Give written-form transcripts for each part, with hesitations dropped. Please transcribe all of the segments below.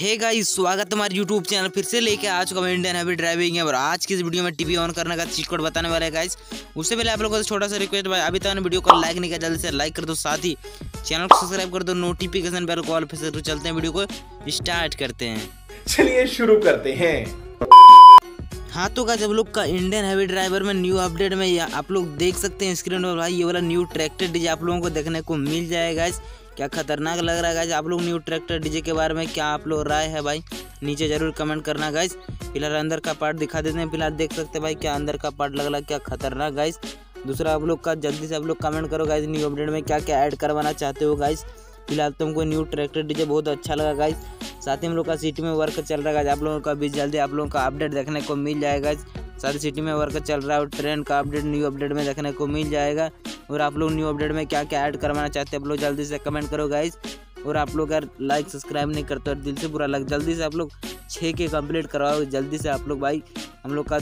Hey guys, स्वागत हमारे YouTube channel फिर से लेके आ चुका है इंडियन हैवी ड्राइविंग है। और आज की इस वीडियो में टीवी ऑन करने का चीट कोड बताने वाला है गाइस। उससे पहले आप लोगों से छोटा सा रिक्वेस्ट, भाई अभी तक तो वीडियो को लाइक नहीं किया, जल्दी से लाइक कर दो, साथ ही चैनल को सब्सक्राइब कर दो, नोटिफिकेशन बेल को ऑल पे सेट करो। चलते हैं, वीडियो को स्टार्ट करते हैं, चलिए शुरू करते हैं। हाँ तो गाइस, आप लोग का इंडियन हैवी ड्राइवर में न्यू अपडेट में आप लोग देख सकते हैं स्क्रीन पर भाई, ये वाला न्यू ट्रैक्टर डीजे आप लोगों को देखने को मिल जाएगा। क्या खतरनाक लग रहा है गाइस। आप लोग न्यू ट्रैक्टर डीजे के बारे में क्या आप लोग राय है भाई, नीचे जरूर कमेंट करना गाइस। फिलहाल अंदर का पार्ट दिखा देते हैं। फिलहाल देख सकते हैं भाई क्या अंदर का पार्ट लग रहा है, क्या खतरनाक गाइस। दूसरा आप लोग का जल्दी से आप लोग कमेंट करो गाइस, न्यू अपडेट में क्या क्या ऐड करवाना चाहते हो गाइस। फिलहाल तुमको न्यू ट्रैक्टर डीजे बहुत अच्छा लगा गाइस। साथ ही हम लोग का सिटी में वर्क चल रहा है गाइस, आप लोगों का भी जल्दी आप लोगों का अपडेट देखने को मिल जाएगा। साथ ही सिटी में वर्क चल रहा है और ट्रेन का अपडेट न्यू अपडेट में देखने को मिल जाएगा। और आप लोग न्यू अपडेट में क्या क्या ऐड करवाना चाहते हैं आप लोग जल्दी से कमेंट करो गाइस। और आप लोग अगर लाइक सब्सक्राइब नहीं करते और दिल से बुरा लग, जल्दी से आप लोग 6K कंप्लीट करवाओ जल्दी से आप लोग भाई। हम लोग का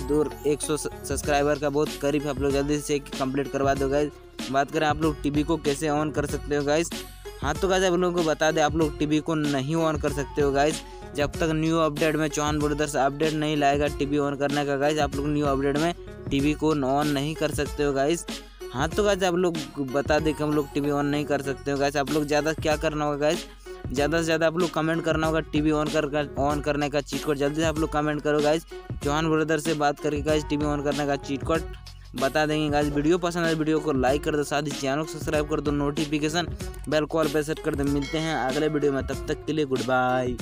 100 सब्सक्राइबर का बहुत करीब है, आप लोग जल्दी से 6K कंप्लीट करवा दो गाइस। बात करें आप लोग टीवी को कैसे ऑन कर सकते हो गाइस। हाँ तो गाइस, आप लोगों को बता दें आप लोग टीवी को नहीं ऑन कर सकते हो गाइस जब तक न्यू अपडेट में चौहान ब्रदर्स अपडेट नहीं लाएगा टीवी ऑन करने का गाइस। आप लोग न्यू अपडेट में टीवी को ऑन नहीं कर सकते हो गाइस। हाँ तो गाइस, आप लोग बता दें कि हम लोग टीवी ऑन नहीं कर सकते हो गाइस। आप लोग ज़्यादा क्या करना होगा गाइस, ज़्यादा से ज़्यादा आप लोग कमेंट करना होगा टीवी ऑन करने का चीट कोड। जल्दी से आप लोग कमेंट करो गाइस, चौहान ब्रदर से बात करके गाइस टीवी ऑन करने का चीट कोड बता देंगे गाइस। वीडियो पसंद आए वीडियो को लाइक कर दो, साथ ही चैनल को सब्सक्राइब कर दो, नोटिफिकेशन बेल को ऑल पे सेट कर दो। मिलते हैं अगले वीडियो में, तब तक के लिए गुड बाय।